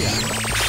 Russia.